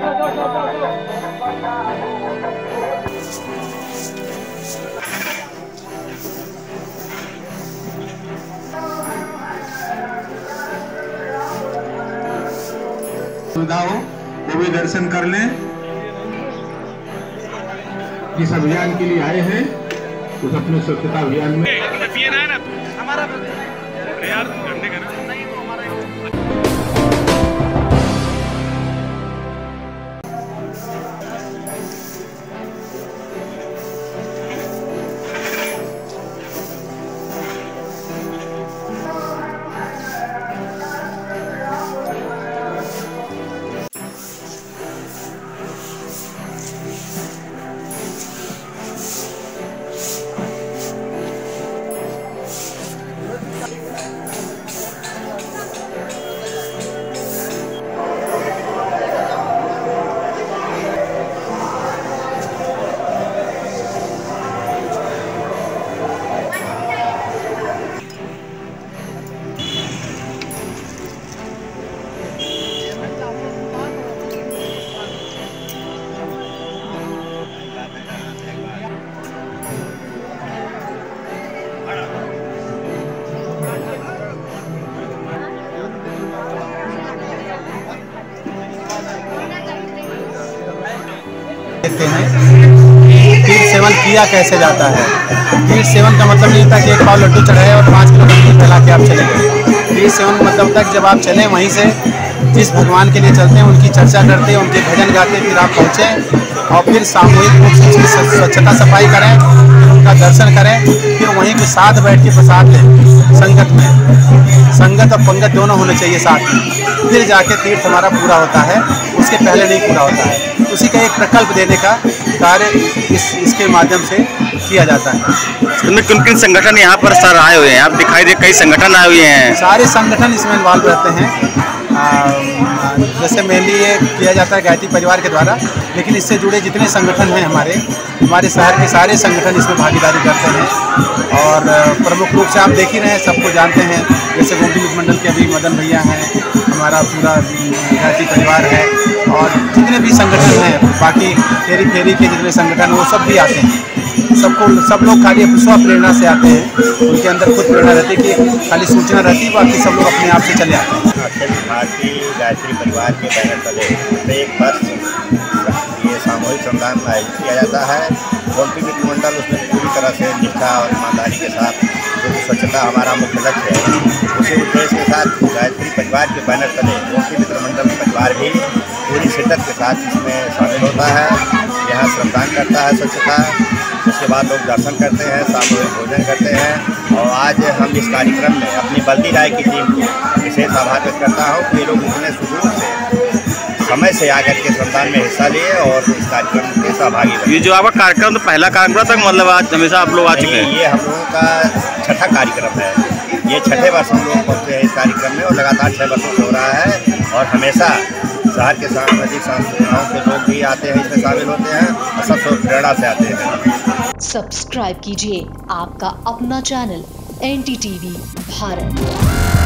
सुविधाओं को भी दर्शन कर लें। इस अभियान के लिए आए हैं उस अपने स्वच्छता अभियान में हमारा प्रयास करने का खीर सेवन किया कैसे जाता है। खीर सेवन का मतलब ये होता है कि एक पाव लड्डू चढ़ाए और 5 किलो खीर फैला के आप चले गए। खीर सेवन का मतलब तक जब आप चलें वहीं से जिस भगवान के लिए चलते हैं उनकी चर्चा करते हैं, उनके भजन गाते, फिर आप पहुँचें और फिर सामूहिक रूप से स्वच्छता सफाई करें, उनका दर्शन करें, फिर वहीं के साथ बैठ के प्रसाद लें। संगत में संगत और पंगत दोनों होने चाहिए साथ में, फिर जाके तीर्थ हमारा पूरा होता है, उसके पहले नहीं पूरा होता है। उसी का एक प्रकल्प देने का कार्य इसके माध्यम से किया जाता है। किन किन संगठन यहाँ पर सर आए हुए हैं? आप दिखाई दे कई संगठन आए हुए हैं। सारे संगठन इसमें इन्वॉल्व रहते हैं। जैसे मेनली ये किया जाता है गायत्री परिवार के द्वारा, लेकिन इससे जुड़े जितने संगठन हैं हमारे शहर के सारे संगठन इसमें भागीदारी करते हैं। और प्रमुख रूप से आप देख ही रहे हैं, सबको जानते हैं, जैसे गोमती मंडल के अभी मदन भैया हैं, हमारा पूरा गायत्री परिवार है और जितने भी संगठन हैं बाकी फेरी के जितने संगठन वो सब भी आते हैं। सब लोग खाली स्वप्रेरणा से आते हैं, उनके अंदर खुद प्रेरणा रहती है कि खाली सूचना रहती है, बाकी सब लोग अपने आप से चले आते हैं। भारतीय गायत्री परिवार के बैनर तले प्रत्येक वर्ष ये सामूहिक श्रमदान आयोजित किया जाता है। गोमती मित्रमंडल उसमें पूरी तरह से निष्ठा और ईमानदारी के साथ जो स्वच्छता हमारा मुख्य लक्ष्य है उसी उद्देश्य के साथ गायत्री परिवार के बैनर तले गोमती मित्रमंडल परिवार भी पूरी शिद्दत के साथ इसमें शामिल होता है। यहाँ श्रमदान करता है स्वच्छता, उसके बाद लोग दर्शन करते हैं, सामूहिक भोजन करते हैं। और आज हम इस कार्यक्रम में अपनी बल्दी राय की टीम को विशेष आभार व्यक्त करता हूँ कि लोग इतने सुकून से समय से आकर के श्रमदान में हिस्सा लिए और इस कार्यक्रम में सहभागी बने। ये जो आपका कार्यक्रम तो पहला कार्यक्रम तक मतलब आज हमेशा आप लोग आ चुके हैं? ये हम लोगों का 6ठा कार्यक्रम है, ये 6ठे वर्ष हम लोग पहुँचे हैं इस कार्यक्रम में और लगातार 6 वर्षों से हो रहा है। और हमेशा शहर के सांस्कृतिक संस्थाओं के लोग भी आते हैं, इसमें शामिल होते हैं और सब प्रेरणा से आते हैं। सब्सक्राइब कीजिए आपका अपना चैनल NTTV भारत।